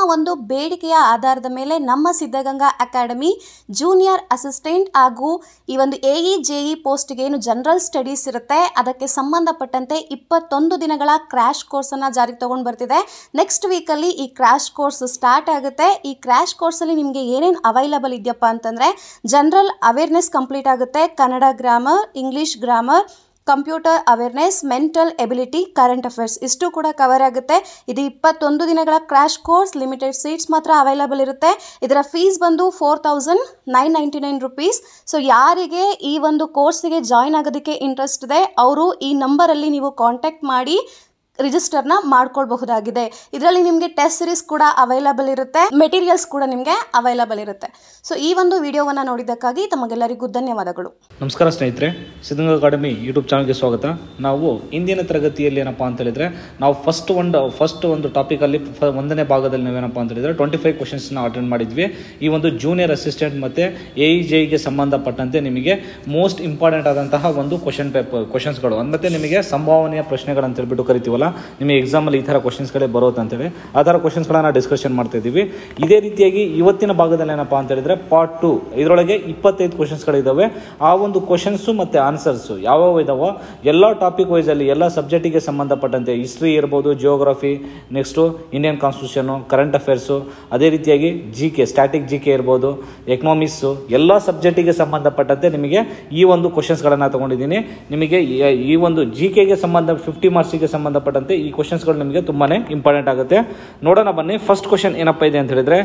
ನಮ್ಮ ಒಂದು ಬೇಡಿಕೆಯ ಆಧಾರದ ಮೇಲೆ ನಮ್ಮ ಸಿದ್ಧಗಂಗಾ ಅಕಾಡೆಮಿ ಜೂನಿಯರ್ ಅಸಿಸ್ಟೆಂಟ್ ಹಾಗೂ ಈ ಒಂದು ಎಇ ಜೆಇ ಪೋಸ್ಟ್ಗೆ ಏನು ಜನರಲ್ ಸ್ಟಡೀಸ್ ಇರುತ್ತೆ ಅದಕ್ಕೆ ಸಂಬಂಧಪಟ್ಟಂತೆ 21 ದಿನಗಳ ಕ್ರ್ಯಾಶ್ ಕೋರ್ಸ್ ಅನ್ನು ಜಾರಿಗೆ ತಗೊಂಡು ಬರ್ತಿದೆ. ನೆಕ್ಸ್ಟ್ ವೀಕ್ ಅಲ್ಲಿ ಈ ಕ್ರ್ಯಾಶ್ ಕೋರ್ಸ್ ಸ್ಟಾರ್ಟ್ ಆಗುತ್ತೆ. ಈ ಕ್ರ್ಯಾಶ್ ಕೋರ್ಸ್ ಅಲ್ಲಿ ನಿಮಗೆ ಏನೇನು ಅವೈಲೇಬಲ್ ಇದೆಯಪ್ಪ ಅಂತಂದ್ರೆ ಜನರಲ್ ಅವೇರ್ನೆಸ್ ಕಂಪ್ಲೀಟ್ ಆಗುತ್ತೆ, Kannada grammar, English grammar, computer awareness, mental ability, current affairs ಇಷ್ಟು ಕೂಡ ಕವರ್ ಆಗುತ್ತೆ. ಇದು 21 ದಿನಗಳ ಕ್ರ್ಯಾಶ್ ಕೋರ್ಸ್, ಲಿಮಿಟೆಡ್ ಸೀಟ್ಸ್ ಮಾತ್ರ ಅವೈಲಬಲ್ ಇರುತ್ತೆ. ಇದರ ಫೀಸ್ ಬಂದು 4999 ರೂಪೀಸ್. ಸೊ ಯಾರಿಗೆ ಈ ಒಂದು ಕೋರ್ಸ್ಗೆ ಜಾಯಿನ್ ಆಗೋದಕ್ಕೆ ಇಂಟ್ರೆಸ್ಟ್ ಇದೆ ಅವರು ಈ ನಂಬರಲ್ಲಿ ನೀವು ಕಾಂಟ್ಯಾಕ್ಟ್ ಮಾಡಿ ರಿಜಿಸ್ಟರ್ನ ಮಾಡ್ಕೊಳ್ಬಹುದಾಗಿದೆ. ಇದರಲ್ಲಿ ನಿಮಗೆ ಟೆಸ್ಟ್ ಸಿರೀಸ್ ಕೂಡ ಅವೈಲಬಲ್ ಇರುತ್ತೆ, ಮೆಟೀರಿಯಲ್ಸ್ ಕೂಡ ನಿಮಗೆ ಅವೈಲಬಲ್ ಇರುತ್ತೆ. ಸೊ ಈ ಒಂದು ವಿಡಿಯೋವನ್ನು ನೋಡಿದ್ದಕ್ಕಾಗಿ ತಮಗೆಲ್ಲರಿಗೂ ಧನ್ಯವಾದಗಳು. ನಮಸ್ಕಾರ ಸ್ನೇಹಿತರೆ, ಸಿದ್ಧಗಂಗಾ ಅಕಾಡೆಮಿ ಯೂಟ್ಯೂಬ್ ಚಾನಲ್ಗೆ ಸ್ವಾಗತ. ನಾವು ಇಂದಿನ ತರಗತಿಯಲ್ಲಿ ಏನಪ್ಪಾ ಅಂತ ಹೇಳಿದ್ರೆ ನಾವು ಫಸ್ಟ್ ಒಂದು ಟಾಪಿಕಲ್ಲಿ 1ನೇ ಭಾಗದಲ್ಲಿ ನಾವೇನಪ್ಪಾ ಅಂತ ಹೇಳಿದ್ರೆ 25 ಕ್ವೆಶನ್ಸ್ನ ಅಟೆಂಡ್ ಮಾಡಿದ್ವಿ. ಈ ಒಂದು ಜೂನಿಯರ್ ಅಸಿಸ್ಟೆಂಟ್ ಮತ್ತು ಎಇಜೆಗೆ ಸಂಬಂಧಪಟ್ಟಂತೆ ನಿಮಗೆ ಮೋಸ್ಟ್ ಇಂಪಾರ್ಟೆಂಟ್ ಆದಂತಹ ಒಂದು ಕ್ವಶನ್ಸ್ಗಳು ಮತ್ತು ನಿಮಗೆ ಸಂಭಾವನೆಯ ಪ್ರಶ್ನೆಗಳಂತ ಹೇಳ್ಬಿಟ್ಟು ಕರಿತೀವಲ್ಲ, ನಿಮಗೆ ಎಕ್ಸಾಮಲ್ಲಿ ಈ ಥರ ಕ್ವಶನ್ಸ್ಗಳೇ ಬರೋದಂತೇಳಿ ಆ ಥರ ಕ್ವಶನ್ಸ್ಗಳನ್ನ ಡಿಸ್ಕಷನ್ ಮಾಡ್ತಾಯಿದ್ದೀವಿ. ಇದೇ ರೀತಿಯಾಗಿ ಇವತ್ತಿನ ಭಾಗದಲ್ಲಿ ಏನಪ್ಪ ಅಂತ ಹೇಳಿದ್ರೆ ಪಾರ್ಟ್ 2 ಇದರೊಳಗೆ 25 ಕ್ವಶನ್ಸ್ಗಳಿದ್ದಾವೆ. ಆ ಒಂದು ಕ್ವಶನ್ಸು ಮತ್ತು ಆನ್ಸರ್ಸು ಯಾವ್ಯಾವ ಇದಾವೋ ಎಲ್ಲ ಟಾಪಿಕ್ ವೈಸಲ್ಲಿ ಎಲ್ಲ ಸಬ್ಜೆಕ್ಟಿಗೆ ಸಂಬಂಧಪಟ್ಟಂತೆ ಹಿಸ್ಟ್ರಿ ಇರ್ಬೋದು, geography, next Indian constitution, current affairs, ಅದೇ ರೀತಿಯಾಗಿ GK ಸ್ಟ್ಯಾಟಿಕ್ GK ಇರ್ಬೋದು, ಎಕನಾಮಿಕ್ಸು, ಎಲ್ಲ ಸಬ್ಜೆಕ್ಟಿಗೆ ಸಂಬಂಧಪಟ್ಟಂತೆ ನಿಮಗೆ ಈ ಒಂದು ಕ್ವಶನ್ಸ್ಗಳನ್ನು ತೊಗೊಂಡಿದ್ದೀನಿ. ನಿಮಗೆ ಈ ಒಂದು GKಗೆ ಸಂಬಂಧ 50 ಮಾರ್ಕ್ಸಿಗೆ ಸಂಬಂಧಪಟ್ಟ ಈ ಕ್ವಶನ್ಸ್ಗಳು ನಿಮಗೆ ತುಂಬಾನೇ ಇಂಪಾರ್ಟೆಂಟ್ ಆಗುತ್ತೆ. ನೋಡೋಣ ಬನ್ನಿ. ಫಸ್ಟ್ ಕ್ವಶನ್ ಏನಪ್ಪ ಇದೆ ಅಂತ ಹೇಳಿದ್ರೆ,